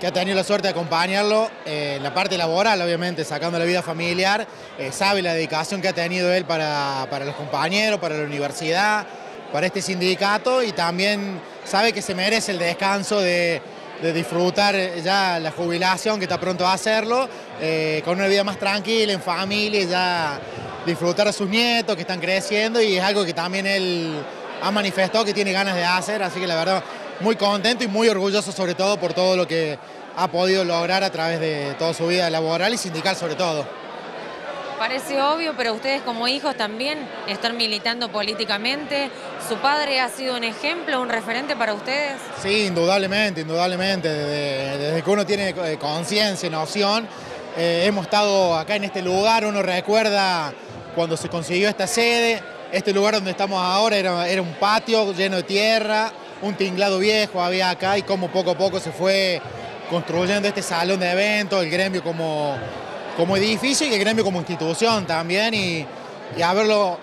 que ha tenido la suerte de acompañarlo en la parte laboral, obviamente, sacando la vida familiar, sabe la dedicación que ha tenido él para los compañeros, para la universidad, para este sindicato, y también sabe que se merece el descanso de disfrutar ya la jubilación, que está pronto a hacerlo, con una vida más tranquila, en familia, ya disfrutar a sus nietos que están creciendo, y es algo que también él ha manifestado que tiene ganas de hacer, así que la verdad, muy contento y muy orgulloso sobre todo por todo lo que ha podido lograr a través de toda su vida laboral y sindical sobre todo. Parece obvio, pero ustedes como hijos también están militando políticamente. ¿Su padre ha sido un ejemplo, un referente para ustedes? Sí, indudablemente, indudablemente. Desde que uno tiene conciencia, noción, hemos estado acá en este lugar. Uno recuerda cuando se consiguió esta sede. Este lugar donde estamos ahora era un patio lleno de tierra, un tinglado viejo había acá, y como poco a poco se fue construyendo este salón de eventos, el gremio como edificio y el gremio como institución también, y haberlo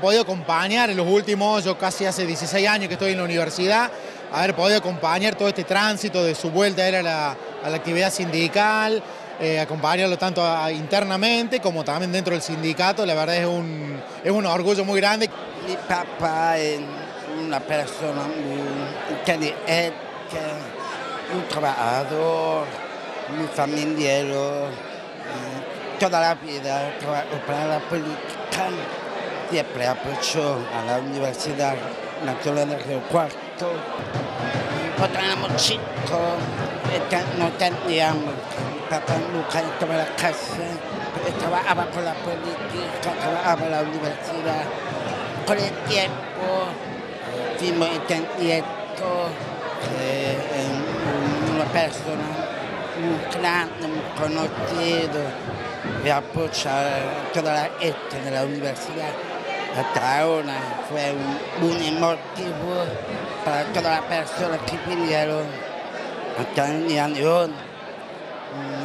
podido acompañar en los últimos, yo casi hace 16 años que estoy en la universidad, haber podido acompañar todo este tránsito de su vuelta a la actividad sindical, acompañarlo tanto internamente como también dentro del sindicato, la verdad es un orgullo muy grande. Mi papá es una persona muy inteligente, un trabajador, muy familiar. Toda la vida trabajó para la política, siempre apoyó a la Universidad Nacional de Río Cuarto. Cuando éramos chicos, no teníamos, papá nunca estaba en la casa, trabajaba con la política, trabajaba en la universidad. Con el tiempo, fuimos entendiendo una persona muy grande, muy conocido, y apoya toda la gente de la universidad. Hasta ahora fue un motivo para todas las personas que vinieron hasta el día de hoy.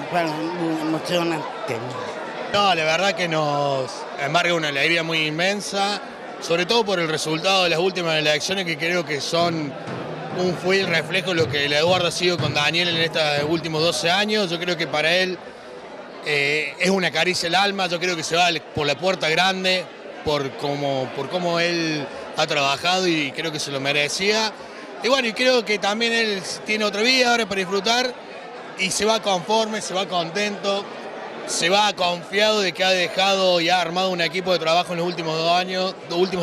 Fue muy emocionante. No, la verdad que nos embarga una alegría muy inmensa, sobre todo por el resultado de las últimas elecciones, que creo que son un fiel reflejo de lo que el Eduardo ha sido con Daniel en estos últimos 12 años. Yo creo que para él es una caricia el alma. Yo creo que se va por la puerta grande, por cómo él ha trabajado, y creo que se lo merecía. Y bueno, y creo que también él tiene otra vida ahora para disfrutar, y se va conforme, se va contento, se va confiado de que ha dejado y ha armado un equipo de trabajo en los últimos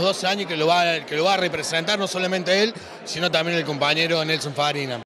12 años que lo va a representar no solamente él, sino también el compañero Nelson Farina.